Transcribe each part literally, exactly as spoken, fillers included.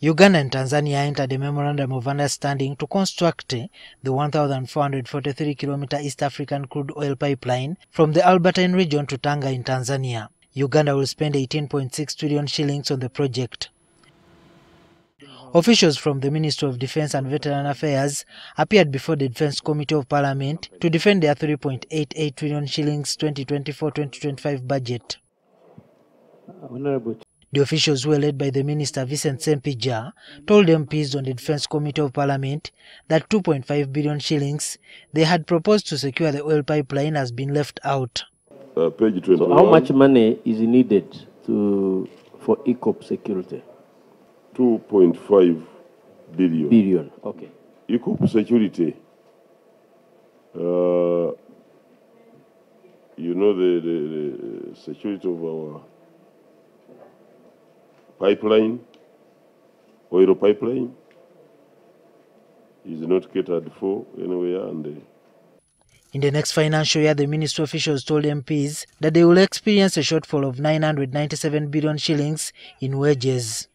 Uganda and Tanzania entered a memorandum of understanding to construct the one thousand four hundred forty-three kilometer East African Crude Oil Pipeline from the Albertine region to Tanga in Tanzania. Uganda will spend eighteen point six trillion shillings on the project. Officials from the Ministry of Defence and Veteran Affairs appeared before the Defence Committee of Parliament to defend their three point eight eight trillion shillings twenty twenty-four twenty twenty-five budget. The officials, who were led by the Minister Vincent Sempeja, told M Ps on the Defence Committee of Parliament that two point five billion shillings they had proposed to secure the oil pipeline has been left out. Uh, page so how much money is needed to, for E COP security? two point five billion. Billion, okay. E COP security, uh, you know, the, the, the security of our pipeline, oil pipeline, is not catered for anywhere. And the in the next financial year, the ministry officials told M Ps that they will experience a shortfall of nine hundred ninety-seven billion shillings in wages.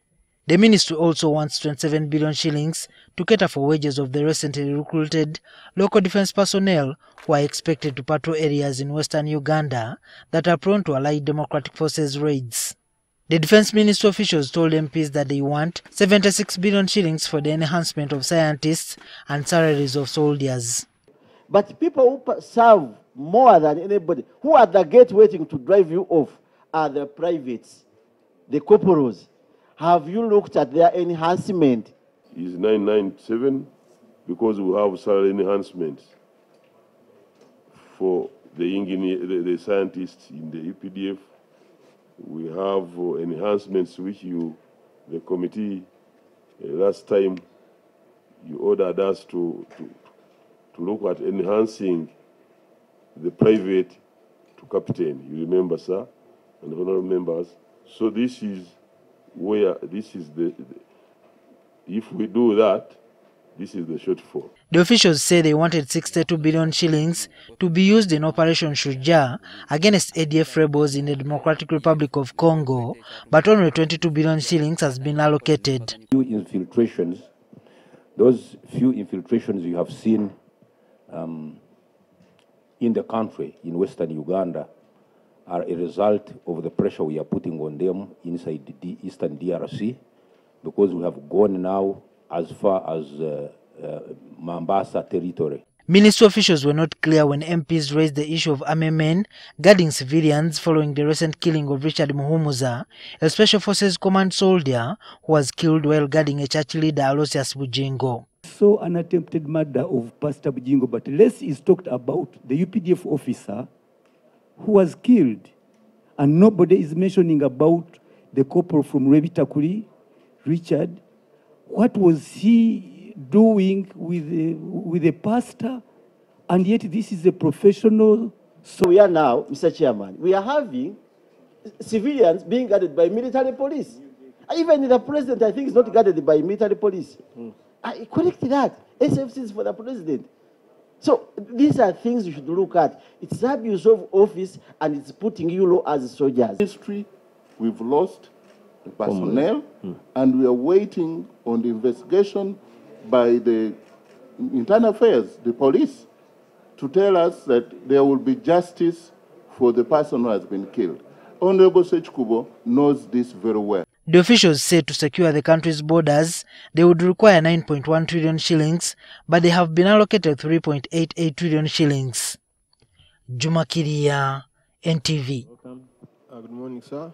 The ministry also wants twenty-seven billion shillings to cater for wages of the recently recruited local defence personnel who are expected to patrol areas in western Uganda that are prone to allied democratic forces raids. The defence ministry officials told M Ps that they want seventy-six billion shillings for the enhancement of scientists and salaries of soldiers. But people who serve more than anybody, who are at the gate waiting to drive you off, are the privates, the corporals. Have you looked at their enhancement? It's nine ninety-seven because we have salary enhancement for the engineer, the, the scientists in the U P D F. We have uh, enhancements which you, the committee, uh, last time you ordered us to, to, to look at enhancing the private to captain. You remember, sir, and honorable members. So this is where this is the, the if we do that, this is the shortfall. The officials say they wanted sixty-two billion shillings to be used in Operation Shujaa against A D F rebels in the Democratic Republic of Congo, but only twenty-two billion shillings has been allocated. Few infiltrations, those few infiltrations you have seen um, in the country, in western Uganda, are a result of the pressure we are putting on them inside the eastern D R C, because we have gone now as far as uh, uh, Mambasa territory. Ministry officials were not clear when M Ps raised the issue of army men guarding civilians following the recent killing of Richard Muhumuza, a Special Forces Command soldier who was killed while guarding a church leader, Aloysius Bujjingo. So an attempted murder of Pastor Bujjingo, but less is talked about the U P D F officer who was killed, and nobody is mentioning about the corporal from Revitakuri, Richard. What was he doing with a, with a pastor? And yet this is a professional. So we are now, Mister Chairman, we are having civilians being guarded by military police. Even the president, I think, is not guarded by military police. Mm. I correct that. S F C is for the president. So these are things you should look at. It's abuse of office, and it's putting you low as soldiers. History, we've lost personnel, mm. and we are waiting on the investigation by the internal affairs, the police, to tell us that there will be justice for the person who has been killed. Honorable Serge Kubo knows this very well. The officials said to secure the country's borders, they would require nine point one trillion shillings, but they have been allocated three point eight eight trillion shillings. Jumakiria N T V. Welcome. Uh, good morning, sir.